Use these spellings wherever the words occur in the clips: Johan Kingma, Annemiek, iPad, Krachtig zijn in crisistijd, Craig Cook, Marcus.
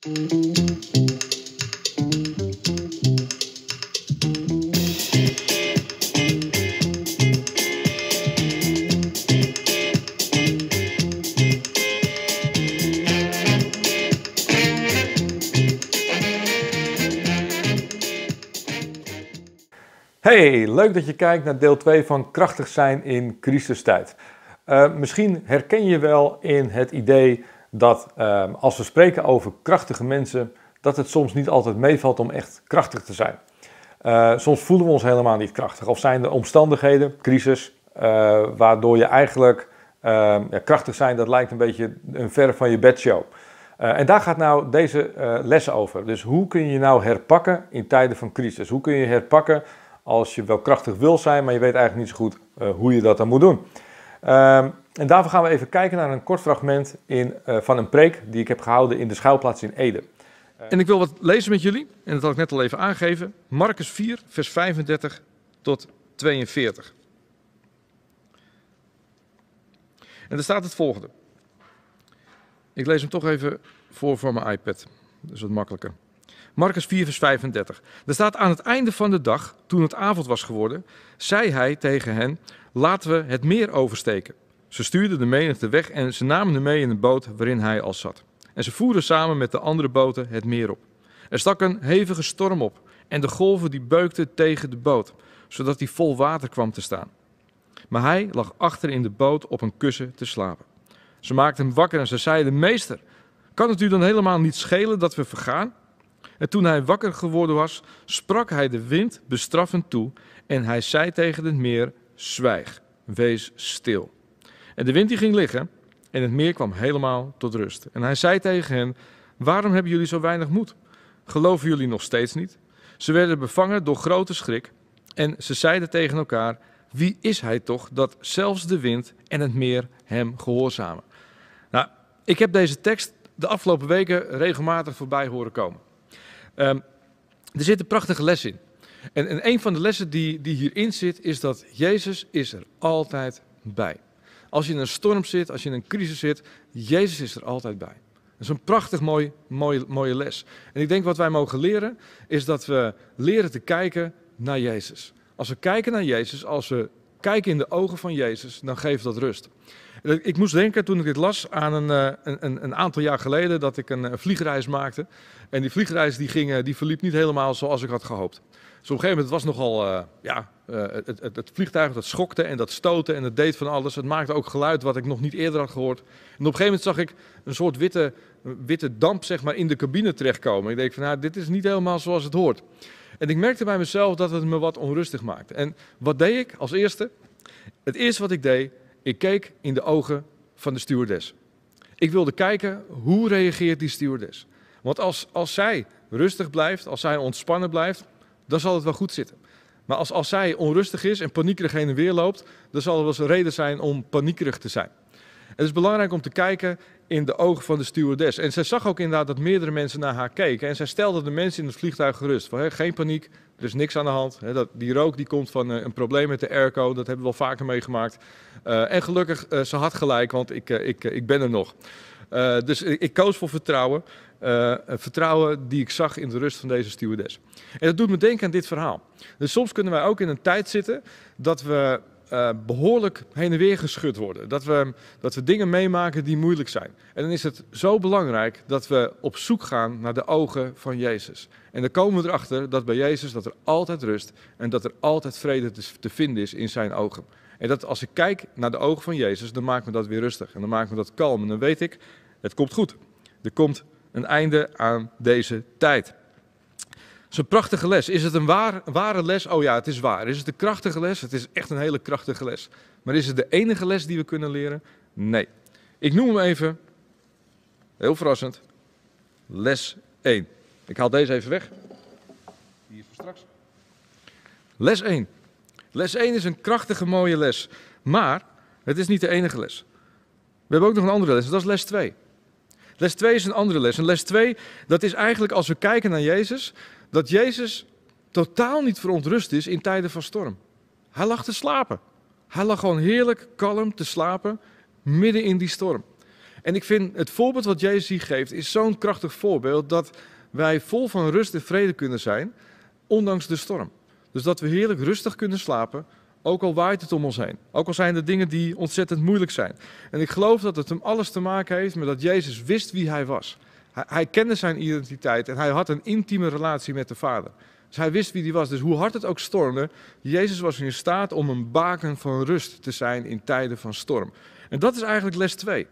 Hey, leuk dat je kijkt naar deel 2 van Krachtig zijn in crisistijd. Misschien herken je wel in het idee dat als we spreken over krachtige mensen, dat het soms niet altijd meevalt om echt krachtig te zijn. Soms voelen we ons helemaal niet krachtig. Of zijn er omstandigheden, crisis, waardoor je eigenlijk krachtig zijn, dat lijkt een beetje een ver van je bedshow. En daar gaat nou deze les over. Dus hoe kun je nou herpakken in tijden van crisis? Hoe kun je herpakken als je wel krachtig wil zijn, maar je weet eigenlijk niet zo goed hoe je dat dan moet doen? En daarvoor gaan we even kijken naar een kort fragment van een preek die ik heb gehouden in de schuilplaats in Ede. En ik wil wat lezen met jullie, en dat had ik net al even aangegeven. Marcus 4, vers 35 tot 42. En er staat het volgende. Ik lees hem toch even voor mijn iPad, dat is wat makkelijker. Marcus 4, vers 35. Er staat: aan het einde van de dag, toen het avond was geworden, zei hij tegen hen: laten we het meer oversteken. Ze stuurden de menigte weg en ze namen hem mee in de boot waarin hij al zat. En ze voeren samen met de andere boten het meer op. Er stak een hevige storm op en de golven die beukten tegen de boot, zodat die vol water kwam te staan. Maar hij lag achter in de boot op een kussen te slapen. Ze maakten hem wakker en ze zeiden: meester, kan het u dan helemaal niet schelen dat we vergaan? En toen hij wakker geworden was, sprak hij de wind bestraffend toe en hij zei tegen het meer: zwijg, wees stil. En de wind die ging liggen en het meer kwam helemaal tot rust. En hij zei tegen hen: waarom hebben jullie zo weinig moed? Geloven jullie nog steeds niet? Ze werden bevangen door grote schrik en ze zeiden tegen elkaar: wie is hij toch dat zelfs de wind en het meer hem gehoorzamen? Nou, ik heb deze tekst de afgelopen weken regelmatig voorbij horen komen. Er zit een prachtige les in. En een van de lessen die hierin zit, is dat Jezus is er altijd bij. Als je in een storm zit, als je in een crisis zit, Jezus is er altijd bij. Dat is een prachtig mooie les. En ik denk wat wij mogen leren, is dat we leren te kijken naar Jezus. Als we kijken naar Jezus, als we kijken in de ogen van Jezus, dan geeft dat rust. Ik moest denken, toen ik dit las, aan een aantal jaar geleden dat ik een vliegreis maakte. En die vliegreis die verliep niet helemaal zoals ik had gehoopt. Dus op een gegeven moment was nogal, het vliegtuig dat schokte en dat stootte en het deed van alles. Het maakte ook geluid wat ik nog niet eerder had gehoord. En op een gegeven moment zag ik een soort witte damp, zeg maar, in de cabine terechtkomen. Ik denk van, nou, dit is niet helemaal zoals het hoort. En ik merkte bij mezelf dat het me wat onrustig maakte. En wat deed ik als eerste? Het eerste wat ik deed, ik keek in de ogen van de stewardess. Ik wilde kijken, hoe reageert die stewardess? Want als zij rustig blijft, als zij ontspannen blijft, dan zal het wel goed zitten. Maar als zij onrustig is en paniekerig heen en weer loopt, dan zal er wel eens een reden zijn om paniekerig te zijn. Het is belangrijk om te kijken in de ogen van de stewardess. En zij zag ook inderdaad dat meerdere mensen naar haar keken. En zij stelde de mensen in het vliegtuig gerust. Van, geen paniek, er is niks aan de hand. Die rook die komt van een probleem met de airco, dat hebben we wel vaker meegemaakt. En gelukkig, ze had gelijk, want ik ben er nog. Dus ik koos voor vertrouwen. Vertrouwen die ik zag in de rust van deze stewardess. En dat doet me denken aan dit verhaal. Dus soms kunnen wij ook in een tijd zitten dat we behoorlijk heen en weer geschud worden. Dat we dingen meemaken die moeilijk zijn. En dan is het zo belangrijk dat we op zoek gaan naar de ogen van Jezus. En dan komen we erachter dat bij Jezus dat er altijd rust en dat er altijd vrede te vinden is in zijn ogen. En dat als ik kijk naar de ogen van Jezus, dan maakt me dat weer rustig. En dan maakt me dat kalm. En dan weet ik, het komt goed. Er komt een einde aan deze tijd. Het is een prachtige les. Is het een ware les? Oh ja, het is waar. Is het een krachtige les? Het is echt een hele krachtige les. Maar is het de enige les die we kunnen leren? Nee. Ik noem hem even, heel verrassend, les 1. Ik haal deze even weg. Hier voor straks. Les 1. Les 1 is een krachtige, mooie les. Maar het is niet de enige les. We hebben ook nog een andere les, dat is les 2. Les 2 is een andere les. En les 2, dat is eigenlijk als we kijken naar Jezus, dat Jezus totaal niet verontrust is in tijden van storm. Hij lag te slapen. Hij lag gewoon heerlijk kalm te slapen midden in die storm. En ik vind het voorbeeld wat Jezus hier geeft, is zo'n krachtig voorbeeld dat wij vol van rust en vrede kunnen zijn, ondanks de storm. Dus dat we heerlijk rustig kunnen slapen, ook al waait het om ons heen. Ook al zijn er dingen die ontzettend moeilijk zijn. En ik geloof dat het hem alles te maken heeft met dat Jezus wist wie hij was. Hij kende zijn identiteit en hij had een intieme relatie met de Vader. Dus hij wist wie hij was. Dus hoe hard het ook stormde, Jezus was in staat om een baken van rust te zijn in tijden van storm. En dat is eigenlijk les 2.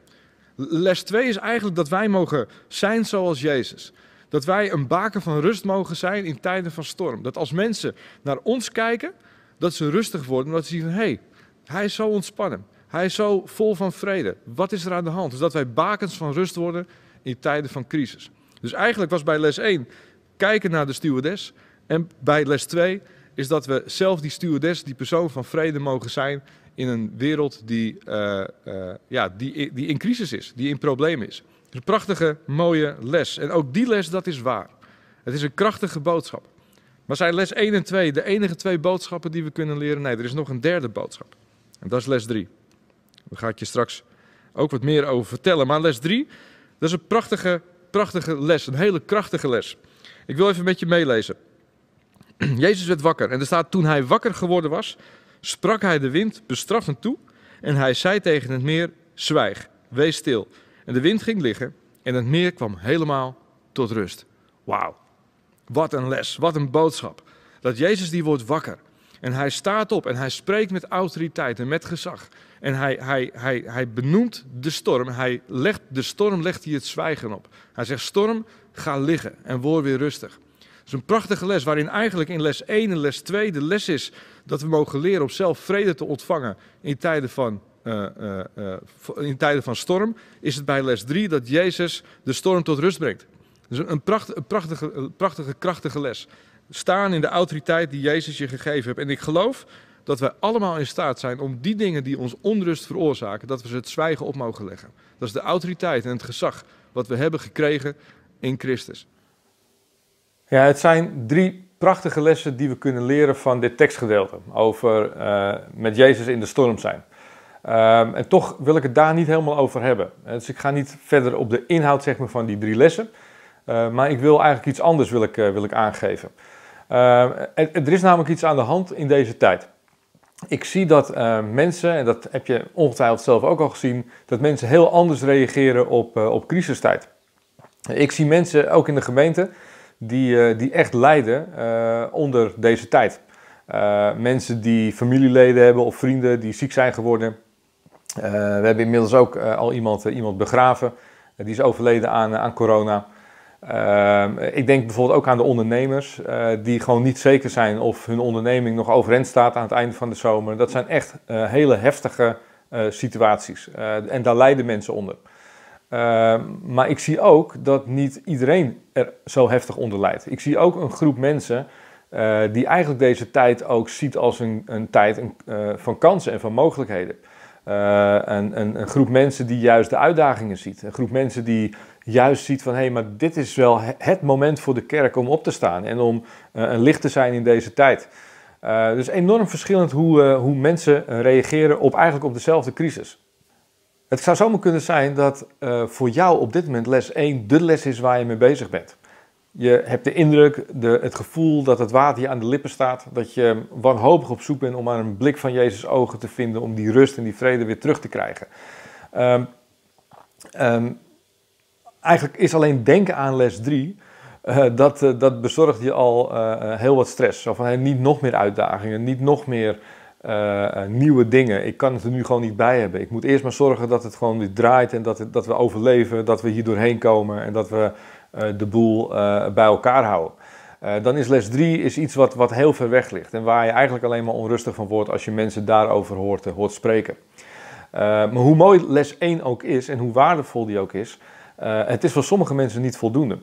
Les 2 is eigenlijk dat wij mogen zijn zoals Jezus. Dat wij een baken van rust mogen zijn in tijden van storm. Dat als mensen naar ons kijken, dat ze rustig worden. Omdat ze zien van, hé, hij is zo ontspannen. Hij is zo vol van vrede. Wat is er aan de hand? Dus dat wij bakens van rust worden in tijden van crisis. Dus eigenlijk was bij les 1 kijken naar de stewardess. En bij les 2 is dat we zelf die stewardess, die persoon van vrede mogen zijn in een wereld die in crisis is, die in problemen is. Dus een prachtige, mooie les. En ook die les, dat is waar. Het is een krachtige boodschap. Maar zijn les 1 en 2 de enige twee boodschappen die we kunnen leren? Nee, er is nog een derde boodschap. En dat is les 3. Daar ga ik je straks ook wat meer over vertellen. Maar les 3, dat is een prachtige les. Een hele krachtige les. Ik wil even met je meelezen. Jezus werd wakker en er staat, toen hij wakker geworden was, sprak hij de wind bestraffend toe en hij zei tegen het meer, zwijg, wees stil. En de wind ging liggen en het meer kwam helemaal tot rust. Wauw, wat een les, wat een boodschap. Dat Jezus die wordt wakker en hij staat op en hij spreekt met autoriteit en met gezag. En hij benoemt de storm, de storm legt hij het zwijgen op. Hij zegt, storm, ga liggen en word weer rustig. Het is een prachtige les waarin eigenlijk in les 1 en les 2 de les is dat we mogen leren om zelf vrede te ontvangen in tijden van storm. Is het bij les 3 dat Jezus de storm tot rust brengt. Dus een prachtige, krachtige les. Staan in de autoriteit die Jezus je gegeven hebt. En ik geloof dat wij allemaal in staat zijn om die dingen die ons onrust veroorzaken, dat we ze het zwijgen op mogen leggen. Dat is de autoriteit en het gezag wat we hebben gekregen in Christus. Ja, het zijn 3 prachtige lessen die we kunnen leren van dit tekstgedeelte over met Jezus in de storm zijn. En toch wil ik het daar niet helemaal over hebben. Dus ik ga niet verder op de inhoud zeg maar, van die 3 lessen. Maar ik wil eigenlijk iets anders wil ik aangeven. Er is namelijk iets aan de hand in deze tijd. Ik zie dat mensen, en dat heb je ongetwijfeld zelf ook al gezien, dat mensen heel anders reageren op crisistijd. Ik zie mensen, ook in de gemeente, die echt lijden onder deze tijd. Mensen die familieleden hebben of vrienden die ziek zijn geworden. We hebben inmiddels ook al iemand begraven. Die is overleden aan corona. Ik denk bijvoorbeeld ook aan de ondernemers. Die gewoon niet zeker zijn of hun onderneming nog overeind staat aan het einde van de zomer. Dat zijn echt hele heftige situaties. En daar lijden mensen onder. Maar ik zie ook dat niet iedereen er zo heftig onder lijdt. Ik zie ook een groep mensen die eigenlijk deze tijd ook ziet als een tijd van kansen en van mogelijkheden. Een groep mensen die juist de uitdagingen ziet. Een groep mensen die juist ziet van, hé, maar dit is wel het moment voor de kerk om op te staan en om een licht te zijn in deze tijd. Dus enorm verschillend hoe mensen reageren op dezelfde crisis. Het zou zomaar kunnen zijn dat voor jou op dit moment les 1 de les is waar je mee bezig bent. Je hebt de indruk, het gevoel dat het water je aan de lippen staat. Dat je wanhopig op zoek bent om aan een blik van Jezus' ogen te vinden. Om die rust en die vrede weer terug te krijgen. Eigenlijk is alleen denken aan les 3. Dat bezorgt je al heel wat stress. Zo van, hey, niet nog meer uitdagingen, niet nog meer nieuwe dingen. Ik kan het er nu gewoon niet bij hebben. Ik moet eerst maar zorgen dat het gewoon weer draait en dat we overleven, dat we hier doorheen komen en dat we de boel bij elkaar houden. Dan is les 3 is iets wat heel ver weg ligt en waar je eigenlijk alleen maar onrustig van wordt als je mensen daarover hoort spreken. Maar hoe mooi les 1 ook is en hoe waardevol die ook is, het is voor sommige mensen niet voldoende.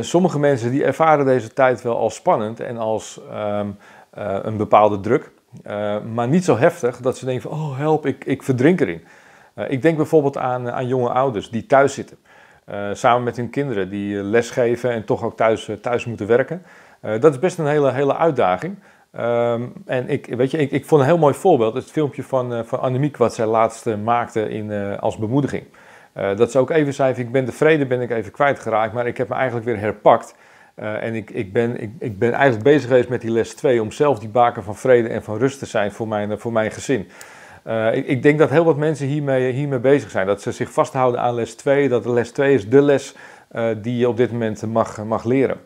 Sommige mensen die ervaren deze tijd wel als spannend en als een bepaalde druk. Maar niet zo heftig dat ze denken van, oh help, ik verdrink erin. Ik denk bijvoorbeeld aan jonge ouders die thuis zitten. Samen met hun kinderen die lesgeven en toch ook thuis moeten werken. Dat is best een hele uitdaging. En ik vond een heel mooi voorbeeld, het filmpje van Annemiek wat zij laatst maakte als bemoediging. Dat ze ook even zei, ik ben de vrede even kwijtgeraakt, maar ik heb me eigenlijk weer herpakt. En ik ben eigenlijk bezig geweest met die les 2 om zelf die baken van vrede en van rust te zijn voor mijn gezin. Ik denk dat heel wat mensen hiermee bezig zijn. Dat ze zich vasthouden aan les 2, dat de les 2 is de les die je op dit moment mag leren.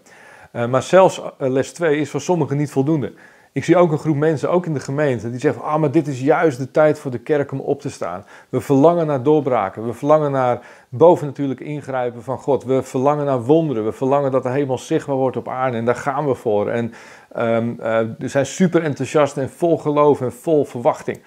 Maar zelfs les 2 is voor sommigen niet voldoende. Ik zie ook een groep mensen, ook in de gemeente, die zeggen, maar dit is juist de tijd voor de kerk om op te staan. We verlangen naar doorbraken, we verlangen naar bovennatuurlijk ingrijpen van God. We verlangen naar wonderen, we verlangen dat de hemel zichtbaar wordt op aarde en daar gaan we voor. En we zijn super enthousiast en vol geloof en vol verwachting.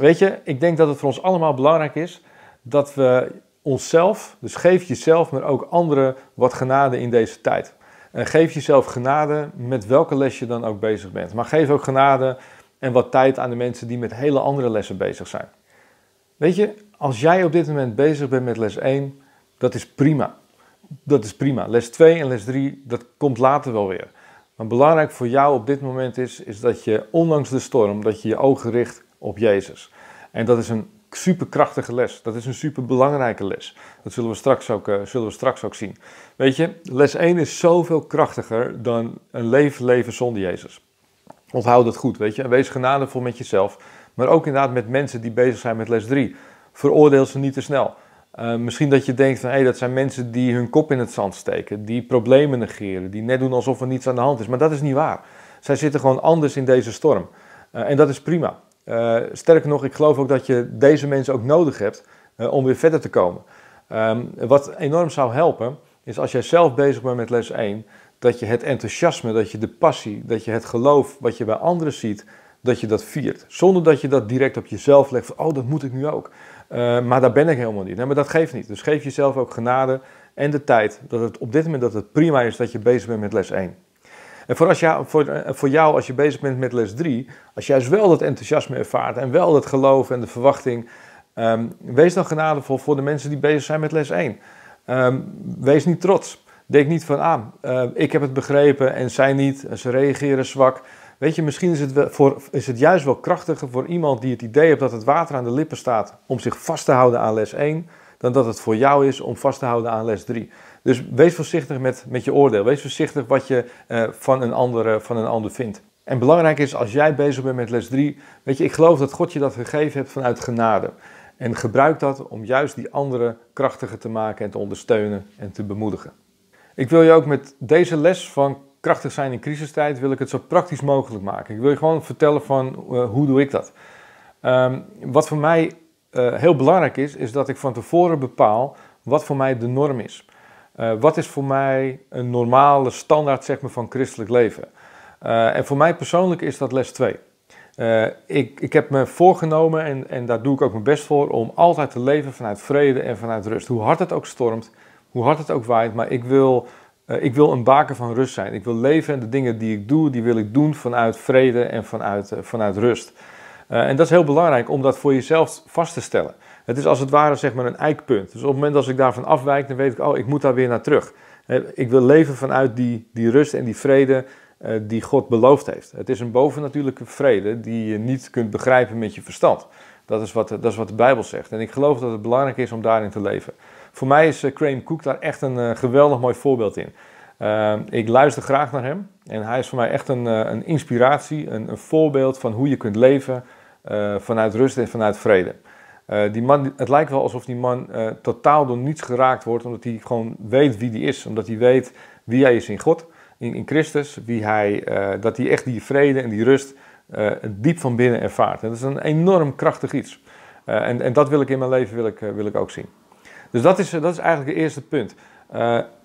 Weet je, ik denk dat het voor ons allemaal belangrijk is dat we onszelf, dus geef jezelf, maar ook anderen wat genade in deze tijd. En geef jezelf genade met welke les je dan ook bezig bent. Maar geef ook genade en wat tijd aan de mensen die met hele andere lessen bezig zijn. Weet je, als jij op dit moment bezig bent met les 1, dat is prima. Dat is prima. Les 2 en les 3, dat komt later wel weer. Maar belangrijk voor jou op dit moment is dat je ondanks de storm, dat je je ogen richt op Jezus. En dat is een superkrachtige les. Dat is een superbelangrijke les. Dat zullen we straks ook zien. Weet je, les 1 is zoveel krachtiger dan een leven leven zonder Jezus. Onthoud dat goed, weet je. En wees genadevol met jezelf. Maar ook inderdaad met mensen die bezig zijn met les 3. Veroordeel ze niet te snel. Misschien dat je denkt van, dat zijn mensen die hun kop in het zand steken. Die problemen negeren. Die net doen alsof er niets aan de hand is. Maar dat is niet waar. Zij zitten gewoon anders in deze storm. En dat is prima. Sterker nog, ik geloof ook dat je deze mensen ook nodig hebt om weer verder te komen. Wat enorm zou helpen, is als jij zelf bezig bent met les 1, dat je het enthousiasme, dat je de passie, dat je het geloof wat je bij anderen ziet, dat je dat viert. Zonder dat je dat direct op jezelf legt van, dat moet ik nu ook. Maar daar ben ik helemaal niet. Nee, maar dat geeft niet. Dus geef jezelf ook genade en de tijd dat het op dit moment dat het prima is dat je bezig bent met les 1. En voor jou, als je bezig bent met les 3, als jij wel dat enthousiasme ervaart en wel dat geloof en de verwachting, wees dan genadevol voor de mensen die bezig zijn met les 1. Wees niet trots. Denk niet van, ik heb het begrepen en zij niet, en ze reageren zwak. Weet je, misschien is het juist wel krachtiger voor iemand die het idee heeft dat het water aan de lippen staat om zich vast te houden aan les 1, dan dat het voor jou is om vast te houden aan les 3. Dus wees voorzichtig met je oordeel. Wees voorzichtig wat je van een ander vindt. En belangrijk is, als jij bezig bent met les 3, weet je, ik geloof dat God je dat gegeven hebt vanuit genade. En gebruik dat om juist die anderen krachtiger te maken en te ondersteunen en te bemoedigen. Ik wil je ook met deze les van krachtig zijn in crisistijd, wil ik het zo praktisch mogelijk maken. Ik wil je gewoon vertellen van hoe doe ik dat. Wat voor mij heel belangrijk is dat ik van tevoren bepaal wat voor mij de norm is. Wat is voor mij een normale standaard, zeg maar, van christelijk leven? En voor mij persoonlijk is dat les 2. Ik heb me voorgenomen, en daar doe ik ook mijn best voor, om altijd te leven vanuit vrede en vanuit rust. Hoe hard het ook stormt, hoe hard het ook waait, maar ik wil een baken van rust zijn. Ik wil leven en de dingen die ik doe, die wil ik doen vanuit vrede en vanuit rust. En dat is heel belangrijk om dat voor jezelf vast te stellen. Het is als het ware, zeg maar, een eikpunt. Dus op het moment als ik daarvan afwijk, dan weet ik, ik moet daar weer naar terug. Ik wil leven vanuit die rust en die vrede die God beloofd heeft. Het is een bovennatuurlijke vrede die je niet kunt begrijpen met je verstand. Dat is wat de Bijbel zegt. En ik geloof dat het belangrijk is om daarin te leven. Voor mij is Craig Cook daar echt een geweldig mooi voorbeeld in. Ik luister graag naar hem. En hij is voor mij echt een inspiratie, een voorbeeld van hoe je kunt leven vanuit rust en vanuit vrede. Die man, het lijkt wel alsof die man totaal door niets geraakt wordt, omdat hij gewoon weet wie hij is. Omdat hij weet wie hij is in God, in Christus. Dat hij echt die vrede en die rust diep van binnen ervaart. En dat is een enorm krachtig iets. En dat wil ik in mijn leven wil ik ook zien. Dus dat is eigenlijk het eerste punt.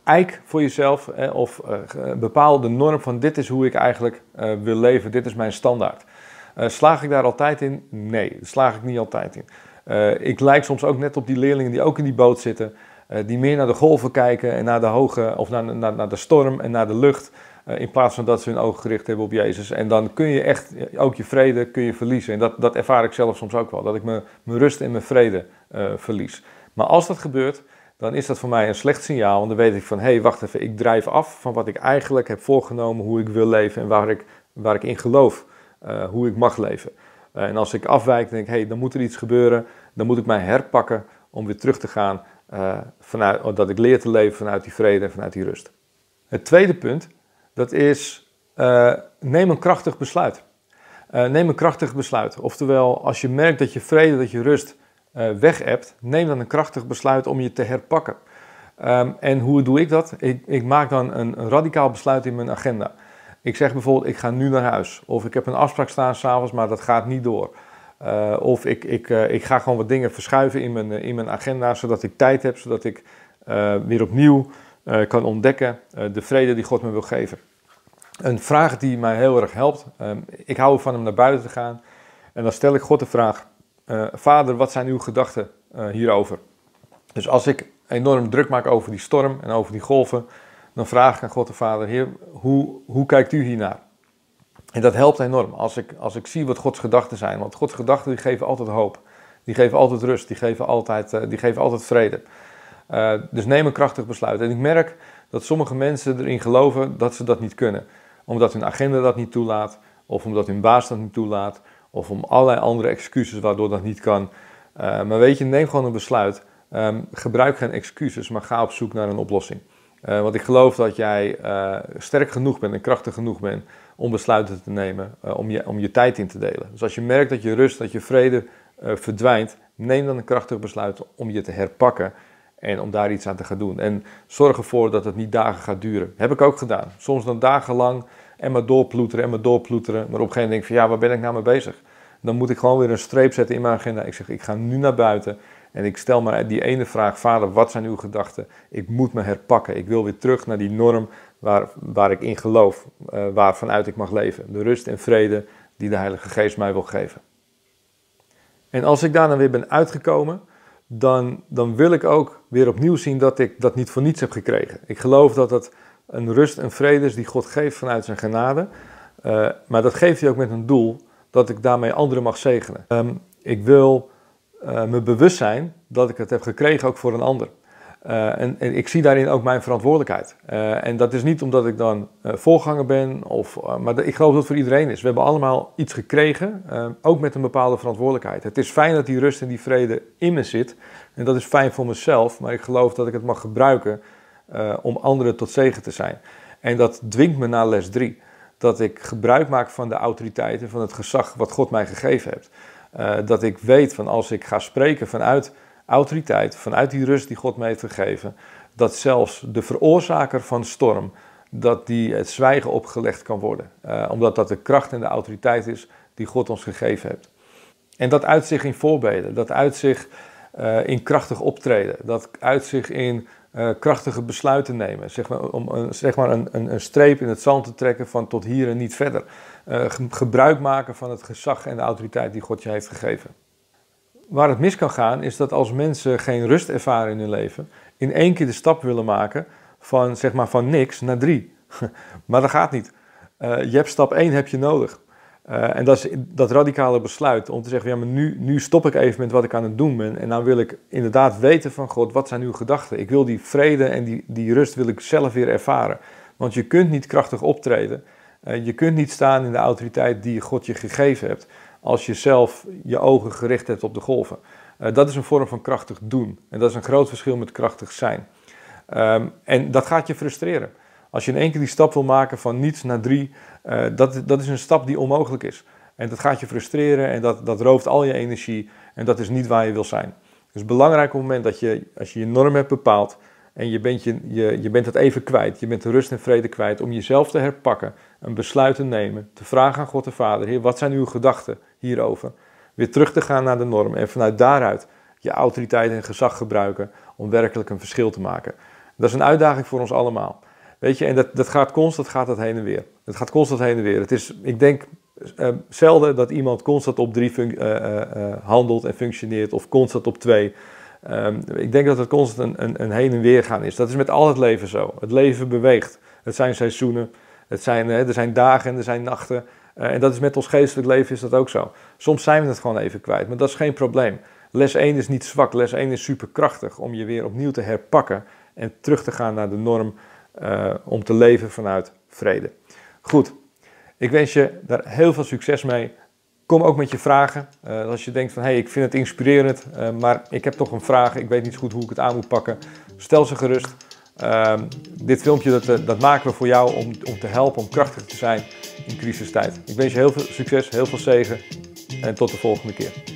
Eik voor jezelf of bepaal de norm van dit is hoe ik eigenlijk wil leven. Dit is mijn standaard. Slaag ik daar altijd in? Nee, daar slaag ik niet altijd in. Ik lijk soms ook net op die leerlingen die ook in die boot zitten, die meer naar de golven kijken en naar de hoge, of naar de storm en naar de lucht, in plaats van dat ze hun ogen gericht hebben op Jezus. En dan kun je echt ook je vrede verliezen. En dat ervaar ik zelf soms ook wel, dat ik mijn rust en mijn vrede verlies. Maar als dat gebeurt, dan is dat voor mij een slecht signaal. Want dan weet ik van, wacht even, ik drijf af van wat ik eigenlijk heb voorgenomen, hoe ik wil leven en waar ik in geloof, hoe ik mag leven. En als ik afwijk, denk ik, dan moet er iets gebeuren. Dan moet ik mij herpakken om weer terug te gaan, dat ik leer te leven vanuit die vrede en vanuit die rust. Het tweede punt, dat is neem een krachtig besluit. Neem een krachtig besluit. Oftewel, als je merkt dat je vrede, dat je rust weg hebt, neem dan een krachtig besluit om je te herpakken. En hoe doe ik dat? Ik maak dan een radicaal besluit in mijn agenda. Ik zeg bijvoorbeeld, ik ga nu naar huis. Of ik heb een afspraak staan 's avonds, maar dat gaat niet door. Of ik ga gewoon wat dingen verschuiven in mijn agenda, zodat ik tijd heb, zodat ik weer opnieuw kan ontdekken de vrede die God me wil geven. Een vraag die mij heel erg helpt. Ik hou ervan om naar buiten te gaan. En dan stel ik God de vraag, Vader, wat zijn uw gedachten hierover? Dus als ik enorm druk maak over die storm en over die golven, dan vraag ik aan God de Vader, Heer, hoe kijkt u hiernaar? En dat helpt enorm als ik zie wat Gods gedachten zijn. Want Gods gedachten die geven altijd hoop. Die geven altijd rust. Die geven altijd vrede. Dus neem een krachtig besluit. En ik merk dat sommige mensen erin geloven dat ze dat niet kunnen. Omdat hun agenda dat niet toelaat. Of omdat hun baas dat niet toelaat. Of om allerlei andere excuses waardoor dat niet kan. Maar weet je, neem gewoon een besluit. Gebruik geen excuses, maar ga op zoek naar een oplossing. Want ik geloof dat jij sterk genoeg bent en krachtig genoeg bent om besluiten te nemen, om je tijd in te delen. Dus als je merkt dat je rust, dat je vrede verdwijnt, neem dan een krachtig besluit om je te herpakken en om daar iets aan te gaan doen. En zorg ervoor dat het niet dagen gaat duren. Heb ik ook gedaan. Soms dan dagenlang en maar doorploeteren en maar doorploeteren. Maar op een gegeven moment denk ik van ja, waar ben ik nou mee bezig? Dan moet ik gewoon weer een streep zetten in mijn agenda. Ik zeg, ik ga nu naar buiten. En ik stel maar die ene vraag, Vader, wat zijn uw gedachten? Ik moet me herpakken. Ik wil weer terug naar die norm waar ik in geloof, waar vanuit ik mag leven. De rust en vrede die de Heilige Geest mij wil geven. En als ik daar dan weer ben uitgekomen, dan wil ik ook weer opnieuw zien dat ik dat niet voor niets heb gekregen. Ik geloof dat dat een rust en vrede is die God geeft vanuit zijn genade. Maar dat geeft hij ook met een doel dat ik daarmee anderen mag zegenen. Ik wil me bewust zijn dat ik het heb gekregen ook voor een ander. En ik zie daarin ook mijn verantwoordelijkheid. En dat is niet omdat ik dan voorganger ben, maar ik geloof dat het voor iedereen is. We hebben allemaal iets gekregen, ook met een bepaalde verantwoordelijkheid. Het is fijn dat die rust en die vrede in me zit. En dat is fijn voor mezelf, maar ik geloof dat ik het mag gebruiken om anderen tot zegen te zijn. En dat dwingt me naar les 3. Dat ik gebruik maak van de autoriteit en van het gezag wat God mij gegeven heeft. Dat ik weet van als ik ga spreken vanuit autoriteit, vanuit die rust die God mij heeft gegeven, dat zelfs de veroorzaker van storm, dat die het zwijgen opgelegd kan worden. Omdat dat de kracht en de autoriteit is die God ons gegeven heeft. En dat uit zich in voorbeden, dat uit zich in krachtig optreden, dat uit zich in krachtige besluiten nemen. Om een streep in het zand te trekken van tot hier en niet verder. Gebruik maken van het gezag en de autoriteit die God je heeft gegeven. Waar het mis kan gaan is dat als mensen geen rust ervaren in hun leven, in één keer de stap willen maken van, van niks naar 3. Maar dat gaat niet. Je hebt stap 1 heb je nodig. En dat is dat radicale besluit om te zeggen, ja, maar nu stop ik even met wat ik aan het doen ben. En dan wil ik inderdaad weten van God, wat zijn uw gedachten? Ik wil die vrede en die rust wil ik zelf weer ervaren. Want je kunt niet krachtig optreden. Je kunt niet staan in de autoriteit die God je gegeven hebt, als je zelf je ogen gericht hebt op de golven. Dat is een vorm van krachtig doen. En dat is een groot verschil met krachtig zijn. En dat gaat je frustreren. Als je in één keer die stap wil maken van niets naar 3, dat is een stap die onmogelijk is. En dat gaat je frustreren en dat rooft al je energie en dat is niet waar je wil zijn. Dus belangrijk op het moment dat je, als je je norm hebt bepaald en je bent dat even kwijt, je bent de rust en vrede kwijt, om jezelf te herpakken, een besluit te nemen, te vragen aan God de Vader, Heer, wat zijn uw gedachten hierover? Weer terug te gaan naar de norm en vanuit daaruit je autoriteit en gezag gebruiken om werkelijk een verschil te maken. Dat is een uitdaging voor ons allemaal. Weet je, en dat gaat constant dat heen en weer. Het gaat constant heen en weer. Het is, ik denk, zelden dat iemand constant op 3 handelt en functioneert of constant op 2. Ik denk dat het constant een heen en weer gaan is. Dat is met al het leven zo. Het leven beweegt. Het zijn seizoenen. Er zijn dagen en er zijn nachten. En dat is met ons geestelijk leven is dat ook zo. Soms zijn we het gewoon even kwijt, maar dat is geen probleem. Les 1 is niet zwak. Les 1 is superkrachtig om je weer opnieuw te herpakken en terug te gaan naar de norm. Om te leven vanuit vrede. Goed, ik wens je daar heel veel succes mee. Kom ook met je vragen. Als je denkt van, hé, ik vind het inspirerend, maar ik heb toch een vraag, ik weet niet goed hoe ik het aan moet pakken. Stel ze gerust. Dit filmpje dat maken we voor jou om te helpen, om krachtig te zijn in crisistijd. Ik wens je heel veel succes, heel veel zegen en tot de volgende keer.